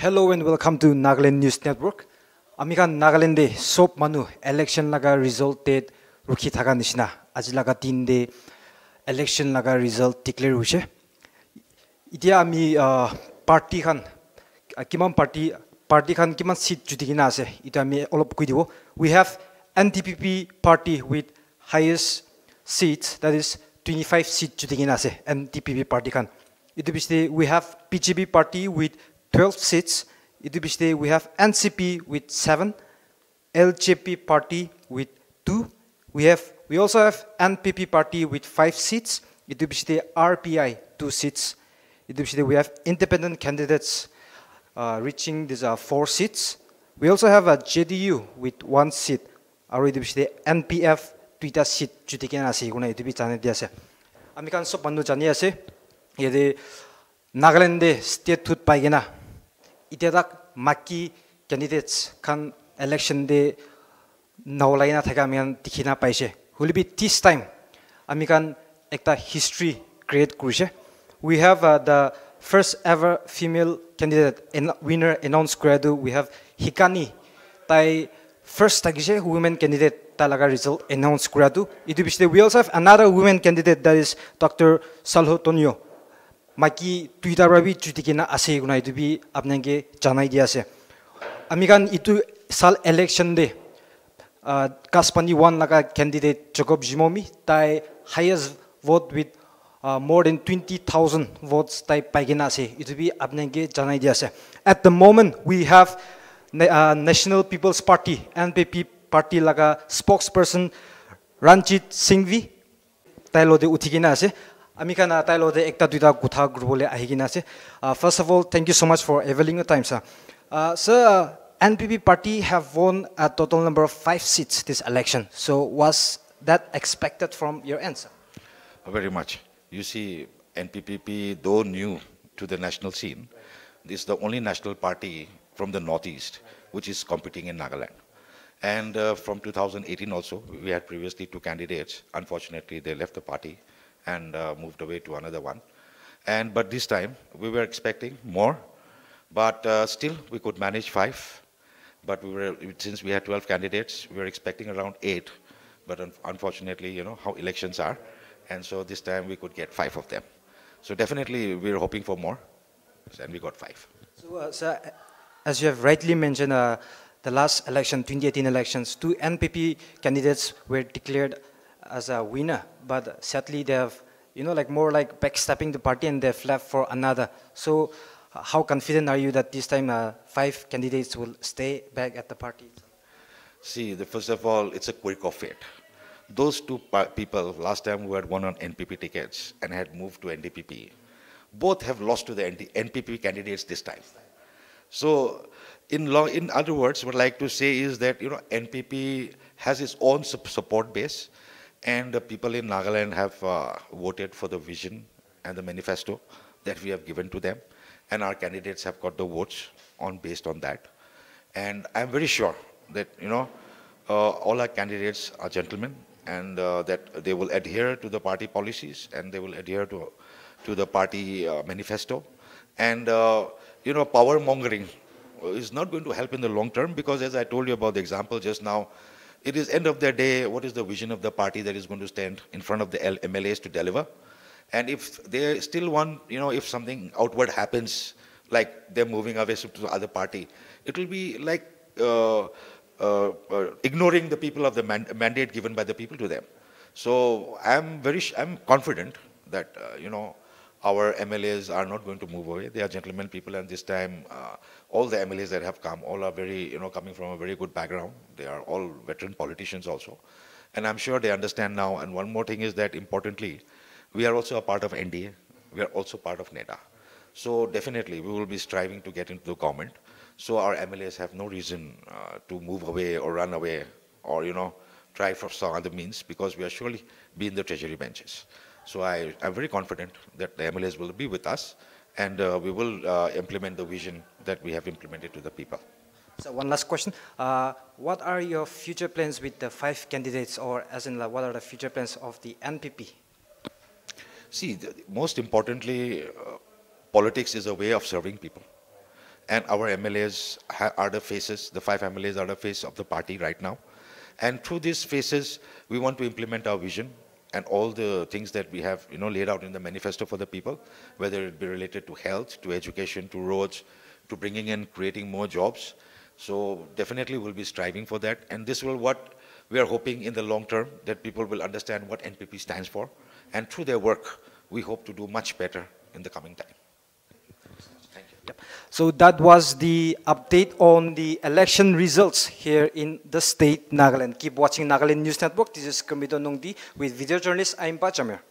Hello and welcome to Nagaland News Network. Amikan Nagaland de soap manu election laga result date rukhi thaga nishna. Aaj laga 3 de election laga result declare hoise. Itia ami party khan kiman seat judikina ase. Ita ami olop koi dibo. We have NTPP party with highest seats, that is 25 seats judikina ase NTPP party khan. Itu biste we have PGB party with 12 seats. We have NCP with 7, LJP party with 2. We also have NPP party with 5 seats. RPI 2 seats. We have independent candidates reaching these 4 seats. We also have a JDU with 1 seat. NPF 2 seat. Amikan sob manu jani ase. Yede Nagaland statehood paigena. Itedak maki candidates can election day naolaina thakamian dikhina paise. Will be this time amikan ekta history create kurise. We have the first ever female candidate and winner announced kuradu. We have Hikani tai first tagise women candidate talaga result announced kuradu. We also have another women candidate, that is Dr. Salho Tonio. Maki Twitter rabi chutikina ase guna itu bi apnenge janai dia ase. Amikan itu sal election day Kaspani one laga candidate Jacob Jimomi tai highest vote with more than 20,000 votes tai paigena ase. Itu bi apnenge janai dia ase. At the moment we have National People's Party NPP party laga spokesperson Ranjit Singhvi tai lode uthikina ase. First of all, thank you so much for availing your time, sir. Sir, NPP party have won a total number of 5 seats this election. So was that expected from your end, sir? Very much. You see, NPPP, though new to the national scene, this is the only national party from the northeast which is competing in Nagaland. And from 2018 also, we had previously 2 candidates. Unfortunately, they left the party and moved away to another one, but this time we were expecting more, but still we could manage 5. But we were, since we had 12 candidates, we were expecting around 8, but unfortunately, you know how elections are, and so this time we could get 5 of them. So definitely we were hoping for more, and we got 5. So, sir, as you have rightly mentioned, the last election, 2018 elections, 2 NPP candidates were declared as a winner, but sadly they have, you know, like more like backstabbing the party and they've left for another. So how confident are you that this time 5 candidates will stay back at the party? See, first of all, it's a quirk of fate. Those 2 people last time who had won on NPP tickets and had moved to NDPP, both have lost to the NPP candidates this time. So in other words, what I'd like to say is that, you know, NPP has its own support base. And the people in Nagaland have voted for the vision and the manifesto that we have given to them. And our candidates have got the votes on based on that. And I'm very sure that, you know, all our candidates are gentlemen, and that they will adhere to the party policies, and they will adhere to the party manifesto. And, you know, power mongering is not going to help in the long term, because as I told you about the example just now, it is end of the day, what is the vision of the party that is going to stand in front of the MLAs to deliver? And if they still want, you know, if something outward happens, like they're moving away to other party, it will be like ignoring the people of the mandate given by the people to them. So I'm confident that, you know, our MLAs are not going to move away. They are gentlemen people, and this time all the MLAs that have come, all are very, you know, coming from a very good background. They are all veteran politicians also. And I'm sure they understand now. And one more thing is that, importantly, we are also a part of NDA. We are also part of NEDA. So definitely we will be striving to get into the government. So our MLAs have no reason to move away or run away or, you know, try for some other means, because we are surely be in the treasury benches. So I'm very confident that the MLAs will be with us, and we will implement the vision that we have implemented to the people. So one last question. What are your future plans with the 5 candidates, or as in what are the future plans of the NPP? See, most importantly, politics is a way of serving people. and our MLAs are the faces, the 5 MLAs are the face of the party right now. And through these faces, we want to implement our vision and all the things that we have, you know, laid out in the manifesto for the people, whether it be related to health, to education, to roads, to bringing and creating more jobs. So definitely we'll be striving for that. And this will what we are hoping in the long term, that people will understand what NPP stands for. And through their work, we hope to do much better in the coming time. Thank you. Yep. So that was the update on the election results here in the state, Nagaland. Keep watching Nagaland News Network. This is Kamido Nongdi with video journalist Aim Bajamir.